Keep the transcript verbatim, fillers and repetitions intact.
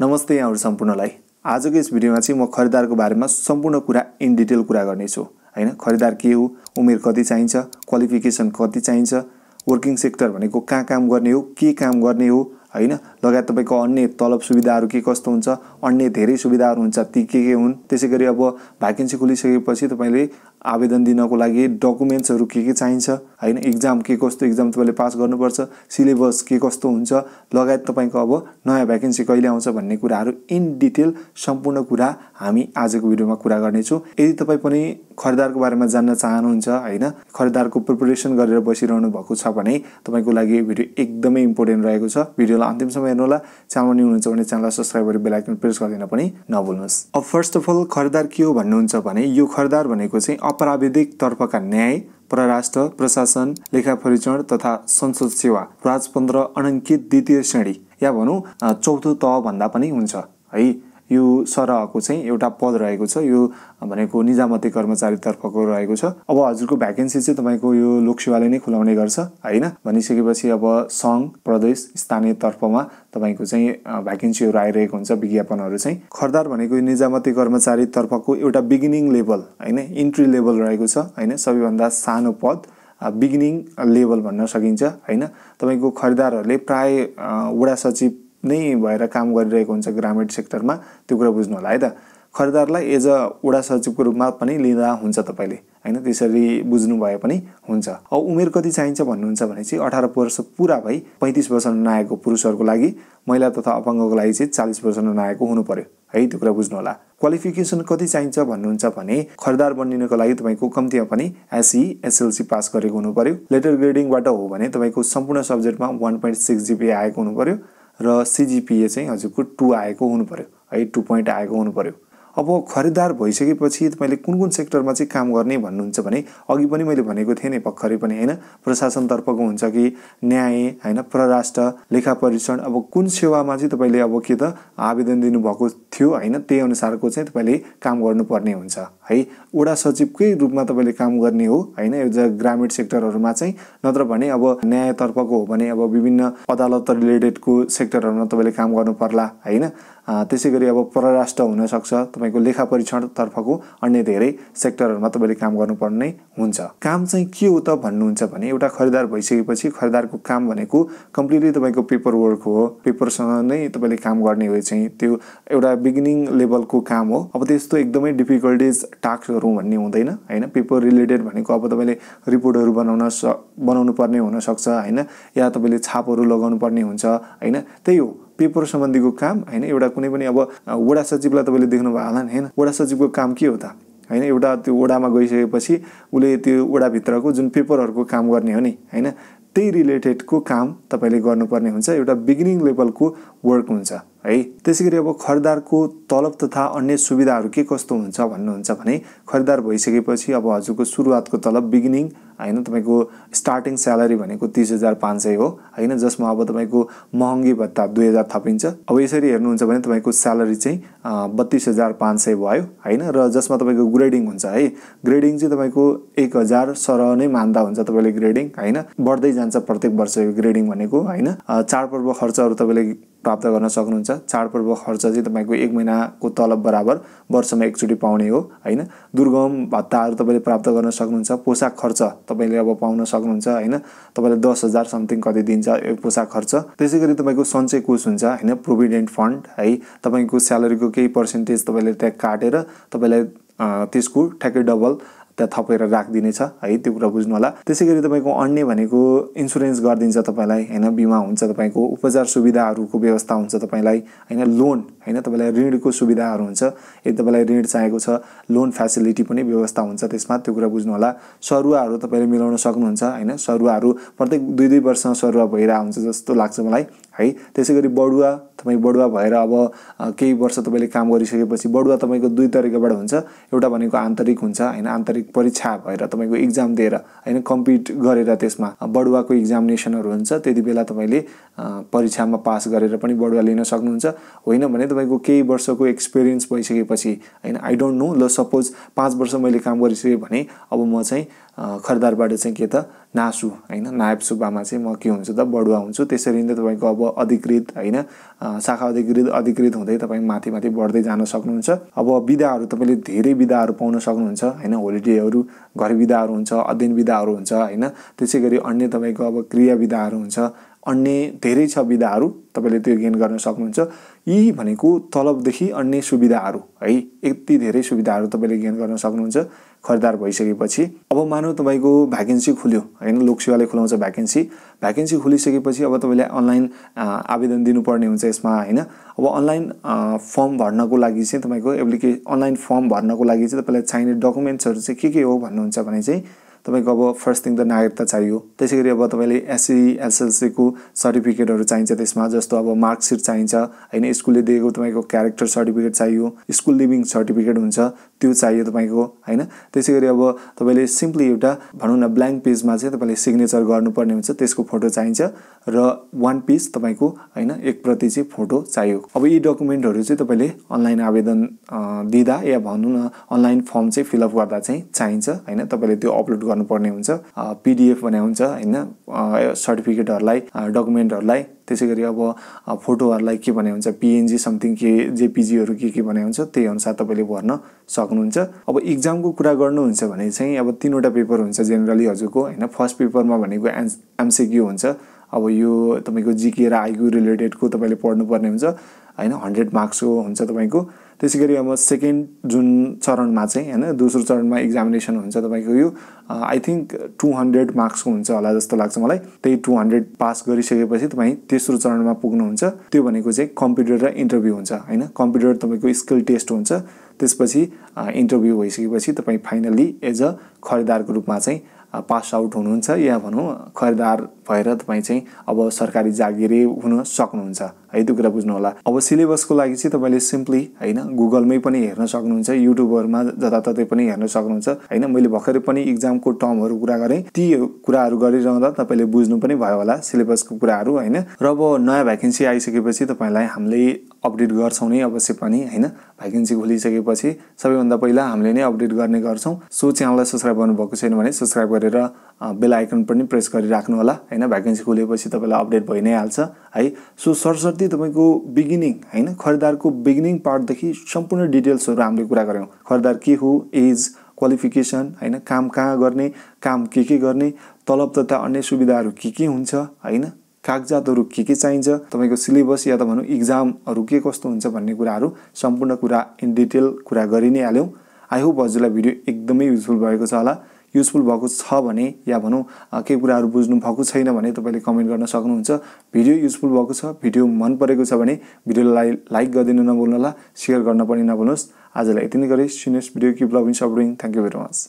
नमस्ते यहाँ सम्पूर्णलाई। आजको यस भिडियोमा चाहिँ म खरिदारको बारेमा सम्पूर्ण कुरा इन डिटेल कुरा गर्ने छु, हैन। खरिदार के हो, उमेर कति चाहिन्छ, क्वालिफिकेसन कति चाहिन्छ, वर्किङ सेक्टर भनेको कहाँ काम गर्ने हो, के काम गर्ने हो, हैन, लगायत तपाईको अन्य तलब सुविधाहरु के कस्तो हुन्छ, अन्य धेरै सुविधाहरु हुन्छ, ती के के हुन्। त्यसैगरी अब भ्याकेन्सी खुलिसकेपछि तपाईले आवेदन दिनको लागि डकुमेन्ट्सहरु के के चाहिन्छ, हैन, एक्जाम के कस्तो, एक्जाम तपाईले पास गर्नुपर्छ, सिलेबस के कस्तो हुन्छ, लगायत तपाईको अब नयाँ भ्याकेन्सी कहिले आउँछ भन्ने कुराहरु इन डिटेल सम्पूर्ण कुरा हामी आजको भिडियोमा कुरा गर्ने छौं। यदि तपाई पनि खरिदारको बारेमा जान्न चाहनुहुन्छ, हैन, खरिदारको प्रिपरेसन गरेर बसिरहनु भएको छ भने तपाईको लागि यो भिडियो एकदमै इम्पोर्टेन्ट रहेको छ। भिडियोलाई अन्तिम सम्म हेर्नुहोला। च्यानलमा न्यू हुनुहुन्छ भने च्यानललाई सब्स्क्राइब गरी बेल आइकन प्रेस गर्न पनि नभुल्नुस्। अब फर्स्ट अफ अल खरिदार के हो भन्नुहुन्छ भने यो खरिदार भनेको चाहिँ अपराधिक तर्फका न्याय, परराष्ट्र, प्रशासन, लेखापरीक्षण तथा संसद सेवा, राजपन्ध्र अनङ्कित द्वितीय श्रेणी या भनौं चौथो तह भन्दा पनि हुन्छ है। यो सरहको चाहिँ एउटा पद रहेको छ, यो भनेको निजामती कर्मचारी तर्फको रहेको छ। अब हजुरको भ्याकेन्सी चाहिँ तपाईको यो लोकसेवाले नै खुलाउने गर्छ, हैन। भनिसकेपछि अब संघ, प्रदेश, स्थानीय तर्फमा तपाईको चाहिँ भ्याकेन्सीहरु आइरहेको हुन्छ, विज्ञापनहरु चाहिँ। खरिदार भनेको यो निजामती कर्मचारी तर्फको एउटा बिगिनिङ लेभल, हैन, इन्ट्री लेभल रहेको छ, हैन, सबैभन्दा सानो पद बिगिनिङ लेभल भन्न सकिन्छ, हैन। तपाईको खरिदारहरुले प्राय वडा सचिव नै भएर काम गरिरहेको हुन्छ ग्रामीण सेक्टरमा, त्यो कुरा बुझ्नु होला है त। खरिदारलाई एज अ वडा सचिवको रूपमा पनि लिँदा हुन्छ तपाईले, हैन, त्यसरी बुझ्नु भए पनि हुन्छ। अब उमेर कति चाहिन्छ भन्नुहुन्छ भने चाहिँ अठार वर्ष पुरा भई पैंतीस वर्ष नआएको पुरुषहरुको लागि, महिला तथा अपाङ्गको लागि चाहिँ चालीस वर्ष नआएको हुनु पर्यो, है, त्यो कुरा बुझ्नु होला। क्वालिफिकेसन कति चाहिन्छ भन्नुहुन्छ भने खरिदार बन्नको लागि तपाईको कम्तीमा पनि एसई एसएलसी पास गरेको हुनु पर्यो। लेटर ग्रेडिङबाट हो भने तपाईको सम्पूर्ण सब्जेक्टमा एक दशमलव छह जीपीए आएको हुनु पर्यो र सीजीपीए चाहिँ हजुरको दो आएको हुनु पर्यो, है, दो पॉइंट आएको हुनु पर्यो। अब खरिदार भइसकेपछि तपाईले कुन कुन सेक्टरमा चाहिँ काम गर्ने भन्नुहुन्छ भने अघि पनि मैले भनेको थिएँ नि भर्खरै पनि, हैन, प्रशासन तर्फको हुन्छ कि न्याय, हैन, परराष्ट्र, लेखापरीक्षण, अब कुन सेवामा चाहिँ तपाईले अब के त आवेदन दिनु भएको थियो, हैन, त्यही अनुसारको चाहिँ तपाईले काम गर्नुपर्ने हुन्छ, है। वडा सचिवकै रूपमा तपाईले काम गर्ने हो, हैन, यो ग्रामीण सेक्टरहरुमा चाहिँ। नत्र भने अब न्याय तर्फको हो भने अब विभिन्न अदालत रिलेटेडको सेक्टरहरुमा तपाईले काम गर्नु पर्ला, हैन। त्यसैगरी अब परराष्ट्र हुन सक्छ, तपाईको लेखापरीक्षण तर्फको अन्य धेरै सेक्टरहरुमा तपाईले काम गर्नुपर्ने हुन्छ। काम चाहिँ के हो त भन्नुहुन्छ भने एउटा खरिदार भइसकेपछि खरिदारको काम भनेको कम्प्लिटली तपाईको पेपर वर्क हो, पेपरसँग नै तपाईले काम गर्ने हो, चाहिँ त्यो एउटा बिगिनिङ लेभलको काम हो। अब त्यस्तो एकदमै डिफिकल्टिज टास्कहरु भन्ने हुँदैन, हैन। पेपर रिलेटेड भनेको अब तपाईले रिपोर्टहरु बनाउन बनाउनु पर्ने हुन सक्छ, हैन, या तपाईले छापहरु लगाउनु पर्ने हुन्छ, हैन, त्यही हो पेपर सम्बन्धीको काम, हैन। एउटा कुनै पनि अब वडा सचिवलाई तपाईले देख्नु भयो होला नि, हैन, वडा सचिवको काम के हो त, हैन, एउटा त्यो वडामा गइसकेपछि उले त्यो वडा भित्रको जुन पेपरहरुको काम गर्ने हो नि, हैन, त्यही रिलेटेडको काम तपाईले गर्नुपर्ने हुन्छ। एउटा बिगिनिङ लेभलको वर्क हुन्छ, है। त्यसैगरी अब खरिदारको तलब तथा अन्य सुविधाहरु के कस्तो हुन्छ भन्नुहुन्छ भने खरिदार भइसकेपछि अब हजुरको सुरुवातको तलब बिगिनिङ, हैन, तपाईको स्टार्टिङ स्यालेरी भनेको तीस हजार पाँच सय हो, हैन, जसमा अब तपाईको महँगी भत्ता दुई हजार थपिन्छ। अब यसरी हेर्नुहुन्छ भने तपाईको स्यालेरी चाहिँ बत्तीस हजार पाँच सय भयो, हैन, र जसमा तपाईको ग्रेडिङ हुन्छ, है। ग्रेडिङ चाहिँ तपाईको एक हजार सरह नै मान्दा हुन्छ तपाईले ग्रेडिङ, हैन, बढ्दै जान्छ प्रत्येक वर्ष यो ग्रेडिङ भनेको, हैन। चाडपर्व खर्चहरु तपाईले प्राप्त गर्न सक्नुहुन्छ। चाडपर्व खर्च चाहिँ तपाईको एक महिनाको तलब बराबर वर्षमा एकचोटी पाउने हो, हैन। दुर्गम भत्ताहरु तपाईले प्राप्त गर्न सक्नुहुन्छ। पोशाक खर्च तपाईले अब पाउन सक्नुहुन्छ, हैन, तपाईले दस हजार समथिङ कति दिन्छ यो पोशाक खर्च। त्यसैगरी तपाईको सञ्चय कोष हुन्छ, हैन, प्रोभिडेन्ट फण्ड, है, तपाईको स्यालेरीको केही पर्सेन्टेज तपाईले ट्याक्स काटेर तपाईले त्यसको ठ्याक्कै डबल त थपेर राखिदिनेछ, है, त्यो कुरा बुझ्नु होला। त्यसैगरी तपाईको अन्य भनेको इन्स्योरेन्स गरिदिन्छ तपाईलाई, हैन, बीमा हुन्छ तपाईको, उपचार सुविधाहरुको व्यवस्था हुन्छ तपाईलाई, हैन, लोन, हैन, तपाईलाई ऋणको सुविधाहरु हुन्छ। यदि तपाईलाई ऋण चाहिएको छ लोन फ्यासिलिटी पनि व्यवस्था हुन्छ त्यसमा, त्यो कुरा बुझ्नु होला। सरुवाहरु तपाईले मिलाउन सक्नुहुन्छ, हैन, सरुवाहरु प्रत्येक दुई दुई वर्षमा सरुवा भइरा हुन्छ जस्तो लाग्छ मलाई, है। त्यसैगरी बडुवा, तपाई बडुवा भएर अब केही वर्ष तपाईले काम गरिसकेपछि बडुवा तपाईको दुई तरिकाबाट हुन्छ। एउटा भनेको आन्तरिक हुन्छ, हैन, आन्तरिक परीक्षा भएर तपाईको एक्जाम दिएर, हैन, कम्पिट गरेर त्यसमा बडुवाको एक्जामिनेसनहरु हुन्छ। त्यति बेला तपाईले परीक्षामा पास गरेर पनि बडुवा लिन सक्नुहुन्छ। होइन भने तपाईको केही वर्षको एक्सपेरियन्स भइसकेपछि, हैन, आई डोन्ट नो, ल सपोज पाँच वर्ष मैले काम गरिसके भने अब म चाहिँ खरिदारबाट चाहिँ के त नासु हैन नायब सुब्बामा चाहिँ म के हुन्छ त बडुवा हुन्छु। त्यसरी नै तपाईको अब अधिकृत हैन शाखा अधिकृत अधिकृत हुँदै तपाई माथि माथि बढ्दै जान सक्नुहुन्छ। अब बिदाहरु तपाईले धेरै बिदाहरु पाउन सक्नुहुन्छ हैन होलिडेहरु घर बिदाहरु हुन्छ अध्ययन बिदाहरु हुन्छ हैन त्यसैगरी अन्य तपाईको अब क्रिया बिदाहरु हुन्छ अन्य धेरै छ बिदाहरु तपाईले त्यो गेन गर्न सक्नुहुन्छ। यी भनेको तलब देखि अन्य सुविधाहरु है यति धेरै सुविधाहरु तपाईले गेन गर्न सक्नुहुन्छ खरिदार भइसकेपछि। अब मानौ तपाईको भ्याकेन्सी खुल्यो हैन लोकसेवाले खुलाउँछ भ्याकेन्सी भ्याकेन्सी खुलिसकेपछि अब तपाईले अनलाइन आवेदन दिनुपर्ने हुन्छ यसमा हैन। अब अनलाइन फर्म भर्नको लागि चाहिँ तपाईको एप्लिकेसन अनलाइन फर्म भर्नको लागि चाहिँ तपाईलाई चाहिने डकुमेन्ट्सहरु चाहिँ के के हो भन्नुहुन्छ भने चाहिँ तपाईको अब फर्स्ट थिङ त नागरिकता चाहियो। त्यसैगरी अब तपाईले एसई एसएलसी को सर्टिफिकेटहरु चाहिन्छ त्यसमा जस्तो अब मार्कशीट चाहिन्छ हैन स्कुलले दिएको तपाईको क्यारेक्टर सर्टिफिकेट चाहियो स्कुल लिभिङ सर्टिफिकेट हुन्छ त्यो चाहियो तपाईको हैन। त्यसैगरी अब तपाईले सिम्पली एउटा भनौं न ब्ल्याङ्क पेजमा चाहिँ तपाईले सिग्नेचर गर्नुपर्ने हुन्छ त्यसको फोटो चाहिन्छ र वन पेज तपाईको हैन एक प्रति चाहिँ फोटो चाहियो। अब यी डकुमेन्टहरु चाहिँ तपाईले अनलाइन आवेदन दिदा या भनौं न अनलाइन फर्म चाहिँ फिल अप गर्दा चाहिँ चाहिन्छ हैन। तपाईले त्यो अपलोड पर्ने हुन्छ पीडीएफ बनाए हुन्छ हैन सर्टिफिकेटहरुलाई डकुमेन्टहरुलाई त्यसैगरी अब फोटोहरुलाई के बनाए हुन्छ पीएनजी समथिङ के जेपीजी हरु के के बनाए हुन्छ त्यही अनुसार तपाईले भर्न सक्नुहुन्छ। अब एग्जाम को कुरा गर्नुहुन्छ भने चाहिँ अब तीनवटा पेपर हुन्छ जनरली हजुरको हैन। फर्स्ट पेपरमा भनेको एमसीक्यू हुन्छ। अब यो तपाईको जीके र आईक्यू रिलेटेड को तपाईले पढ्नु पर्ने हुन्छ हैन हन्ड्रेड मार्क्स को हुन्छ तपाईको। त्यसैगरी अब सेकेन्ड जुन चरणमा चाहिँ हैन दोस्रो चरणमा एक्जामिनेसन हुन्छ तपाईको यो I think two hundred marks को हुन्छ होला जस्तो लाग्छ मलाई। त्यही टू हन्ड्रेड पास गरिसकेपछि तपाई तेस्रो चरणमा पुग्नुहुन्छ त्यो भनेको चाहिँ कम्प्युटर र इन्टरभ्यु हुन्छ हैन। कम्प्युटर तपाईको स्किल टेस्ट हुन्छ त्यसपछि इन्टरभ्यु भइसकेपछि तपाई फाइनली एज अ खरिदारको रूपमा चाहिँ पास आउट हुनुहुन्छ या भनौं खरिदार भएर तपाई चाहिँ अब सरकारी जागिरे हुन सक्नुहुन्छ है त्यो कुरा बुझ्नु होला। अब सिलेबस को लागि चाहिँ तपाईले सिम्पली हैन गुगलमै पनि हेर्न सक्नुहुन्छ युट्युबहरुमा जताततै पनि हेर्न सक्नुहुन्छ हैन। मैले भर्खरै पनि एग्जाम को टर्महरु कुरा गरे ती कुराहरु गरिरहँदा तपाईले बुझ्नु पनि भयो होला सिलेबस को कुराहरु हैन। र अब नयाँ भ्याकेन्सी आइसकेपछि तपाईलाई हामीले अपडेट गर्छौं नै अवश्य पनि हैन। भ्याकेन्सी खुलिसकेपछि सबैभन्दा पहिला हामीले नै अपडेट गर्ने गर्छौं। सो च्यानललाई सब्स्क्राइब गर्नु भएको छैन भने सब्स्क्राइब गरेर बेल आइकन पनि प्रेस गरिराख्नु होला हैन। भ्याकेन्सी खुलेपछि तपाईलाई अपडेट भइ नै हाल्छ है। सो सरसर्ती तपाईको बिगिनिङ हैन खरिदारको बिगिनिङ पार्ट देखि सम्पूर्ण डिटेल्सहरु हामीले कुरा गर्यौं। खरिदार के हो एज क्वालिफिकेसन हैन काम कहाँ गर्ने काम के के गर्ने तलब तथा अन्य सुविधाहरु के के हुन्छ हैन कागजातहरु के के चाहिन्छ तपाईको सिलेबस या त भनौं एग्जामहरु के कस्तो हुन्छ भन्ने कुराहरु सम्पूर्ण कुरा इन डिटेल कुरा गरि नै हाल्यौं। आई होप हजुरलाई भिडियो एकदमै युजफुल भएको छ होला। युजफुल भएको छ भने या भनौं के कुराहरु बुझ्नु भएको छैन भने तपाईले कमेन्ट गर्न सक्नुहुन्छ। भिडियो युजफुल भएको छ भिडियो मन परेको छ भने भिडियोलाई लाइक गरिदिनु नभुल्नु होला। शेयर गर्न पनि नभुल्नुस्। आजलाई यति नै गरे seniors video keep loving supporting thank you very much.